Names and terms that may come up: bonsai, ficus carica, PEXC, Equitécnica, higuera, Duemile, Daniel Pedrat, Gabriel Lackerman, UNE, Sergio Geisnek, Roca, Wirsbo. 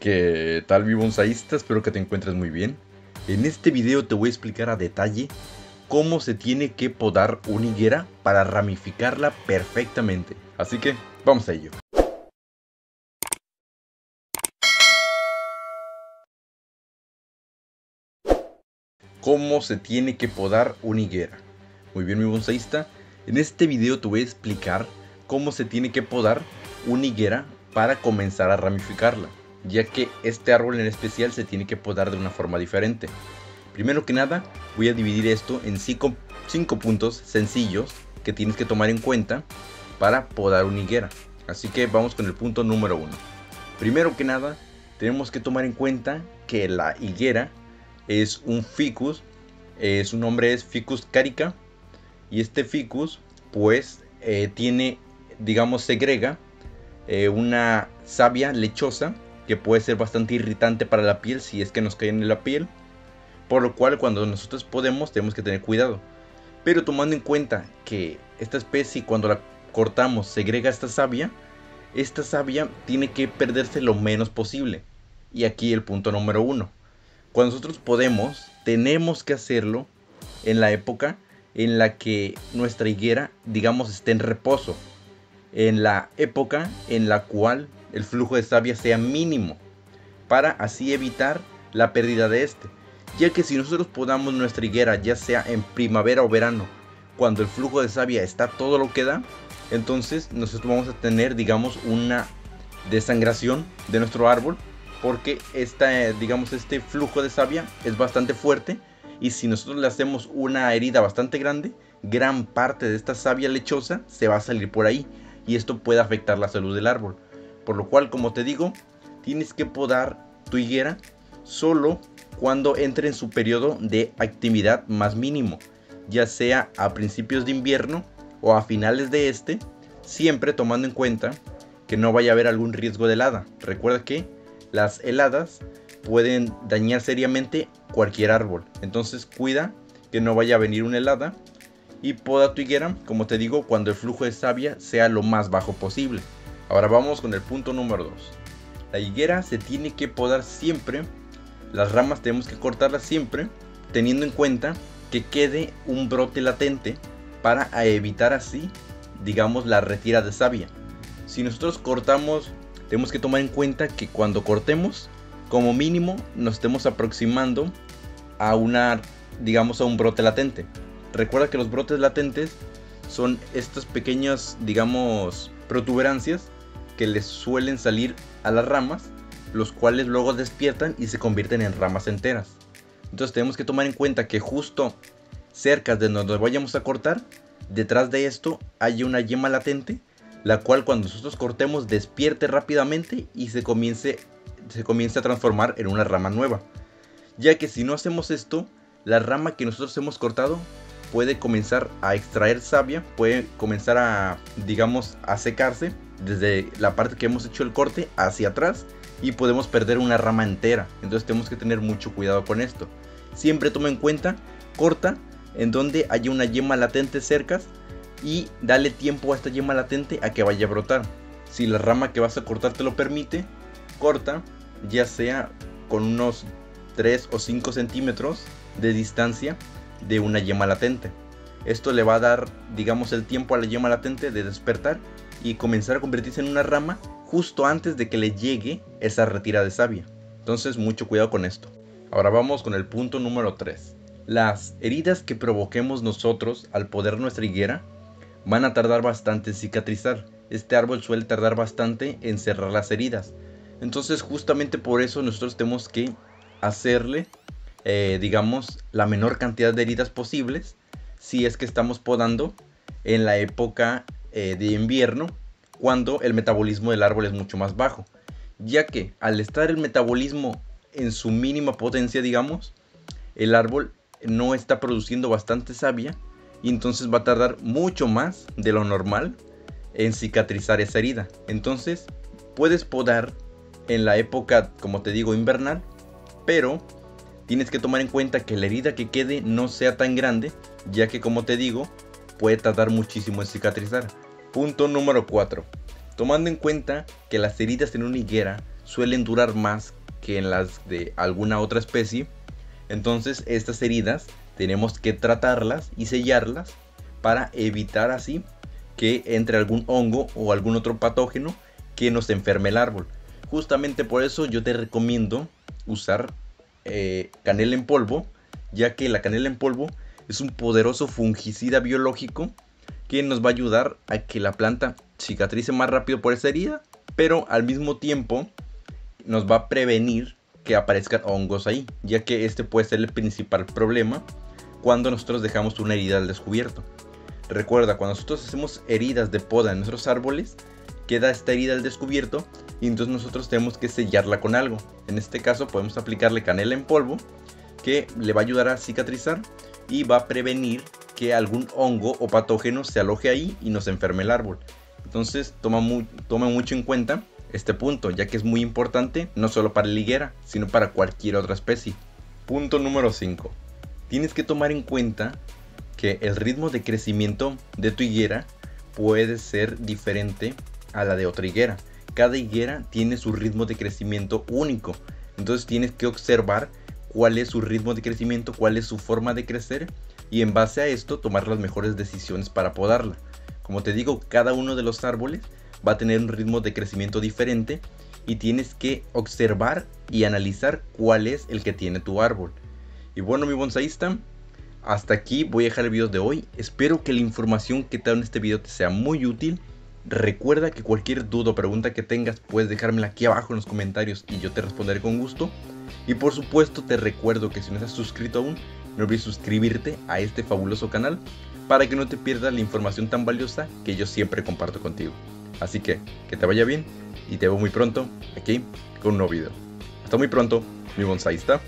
¿Qué tal, mi bonsaísta? Espero que te encuentres muy bien. En este video te voy a explicar a detalle cómo se tiene que podar una higuera para ramificarla perfectamente. Así que vamos a ello. ¿Cómo se tiene que podar una higuera? Muy bien, mi bonsaísta. En este video te voy a explicar cómo se tiene que podar una higuera para comenzar a ramificarla, ya que este árbol en especial se tiene que podar de una forma diferente. Primero que nada, voy a dividir esto en cinco puntos sencillos que tienes que tomar en cuenta para podar una higuera. Así que vamos con el punto número 1. Primero que nada, tenemos que tomar en cuenta que la higuera es un ficus, su nombre es ficus carica, y este ficus pues tiene, digamos, segrega una savia lechosa que puede ser bastante irritante para la piel si es que nos cae en la piel, por lo cual cuando nosotros podemos tenemos que tener cuidado. Pero tomando en cuenta que esta especie, cuando la cortamos, segrega esta savia tiene que perderse lo menos posible. Y aquí el punto número 1. Cuando nosotros podemos, tenemos que hacerlo en la época en la que nuestra higuera, digamos, esté en reposo, en la época en la cual el flujo de savia sea mínimo, para así evitar la pérdida de este, ya que si nosotros podamos nuestra higuera ya sea en primavera o verano, cuando el flujo de savia está todo lo que da, entonces nosotros vamos a tener, digamos, una desangración de nuestro árbol, porque este flujo de savia es bastante fuerte, y si nosotros le hacemos una herida bastante grande, gran parte de esta savia lechosa se va a salir por ahí, y esto puede afectar la salud del árbol. Por lo cual, como te digo, tienes que podar tu higuera solo cuando entre en su periodo de actividad más mínimo, ya sea a principios de invierno o a finales de este, siempre tomando en cuenta que no vaya a haber algún riesgo de helada. Recuerda que las heladas pueden dañar seriamente cualquier árbol, entonces cuida que no vaya a venir una helada y poda tu higuera, como te digo, cuando el flujo de savia sea lo más bajo posible. Ahora vamos con el punto número 2. La higuera se tiene que podar siempre, las ramas tenemos que cortarlas siempre, teniendo en cuenta que quede un brote latente para evitar así, digamos, la retirada de savia. Si nosotros cortamos, tenemos que tomar en cuenta que cuando cortemos, como mínimo nos estemos aproximando a una, digamos, a un brote latente. Recuerda que los brotes latentes son estas pequeñas, digamos, protuberancias que les suelen salir a las ramas, los cuales luego despiertan y se convierten en ramas enteras. Entonces tenemos que tomar en cuenta que justo cerca de donde vayamos a cortar, detrás de esto hay una yema latente, la cual cuando nosotros cortemos despierte rápidamente y se comience a transformar en una rama nueva, ya que si no hacemos esto, la rama que nosotros hemos cortado puede comenzar a extraer savia, puede comenzar a, digamos, a secarse desde la parte que hemos hecho el corte hacia atrás, y podemos perder una rama entera. Entonces tenemos que tener mucho cuidado con esto. Siempre toma en cuenta, corta en donde haya una yema latente cerca y dale tiempo a esta yema latente a que vaya a brotar. Si la rama que vas a cortar te lo permite, corta ya sea con unos 3 o 5 centímetros de distancia de una yema latente. Esto le va a dar, digamos, el tiempo a la yema latente de despertar y comenzar a convertirse en una rama justo antes de que le llegue esa retirada de savia. Entonces mucho cuidado con esto. Ahora vamos con el punto número 3. Las heridas que provoquemos nosotros al podar nuestra higuera van a tardar bastante en cicatrizar. Este árbol suele tardar bastante en cerrar las heridas, entonces justamente por eso nosotros tenemos que hacerle, digamos, la menor cantidad de heridas posibles si es que estamos podando en la época de invierno, cuando el metabolismo del árbol es mucho más bajo, ya que al estar el metabolismo en su mínima potencia, digamos, el árbol no está produciendo bastante savia y entonces va a tardar mucho más de lo normal en cicatrizar esa herida. Entonces puedes podar en la época, como te digo, invernal, pero tienes que tomar en cuenta que la herida que quede no sea tan grande, ya que, como te digo, puede tardar muchísimo en cicatrizar. Punto número 4. Tomando en cuenta que las heridas en una higuera suelen durar más que en las de alguna otra especie. Entonces estas heridas tenemos que tratarlas y sellarlas para evitar así que entre algún hongo o algún otro patógeno que nos enferme el árbol. Justamente por eso yo te recomiendo usar canela en polvo, ya que la canela en polvo es un poderoso fungicida biológico que nos va a ayudar a que la planta cicatrice más rápido por esa herida, pero al mismo tiempo nos va a prevenir que aparezcan hongos ahí, ya que este puede ser el principal problema cuando nosotros dejamos una herida al descubierto. Recuerda, cuando nosotros hacemos heridas de poda en nuestros árboles, queda esta herida al descubierto y entonces nosotros tenemos que sellarla con algo. En este caso podemos aplicarle canela en polvo, que le va a ayudar a cicatrizar y va a prevenir que algún hongo o patógeno se aloje ahí y nos enferme el árbol. Entonces toma mucho en cuenta este punto, ya que es muy importante no solo para la higuera, sino para cualquier otra especie. Punto número 5. Tienes que tomar en cuenta que el ritmo de crecimiento de tu higuera puede ser diferente a la de otra higuera. Cada higuera tiene su ritmo de crecimiento único, entonces tienes que observar cuál es su ritmo de crecimiento, cuál es su forma de crecer, y en base a esto tomar las mejores decisiones para podarla. Como te digo, cada uno de los árboles va a tener un ritmo de crecimiento diferente y tienes que observar y analizar cuál es el que tiene tu árbol. Y bueno, mi bonsaísta, hasta aquí voy a dejar el video de hoy. Espero que la información que te da en este video te sea muy útil. Recuerda que cualquier duda o pregunta que tengas puedes dejármela aquí abajo en los comentarios y yo te responderé con gusto. Y por supuesto te recuerdo que si no estás suscrito aún, no olvides suscribirte a este fabuloso canal para que no te pierdas la información tan valiosa que yo siempre comparto contigo. Así que te vaya bien y te veo muy pronto aquí con un nuevo video. Hasta muy pronto, mi bonsaísta.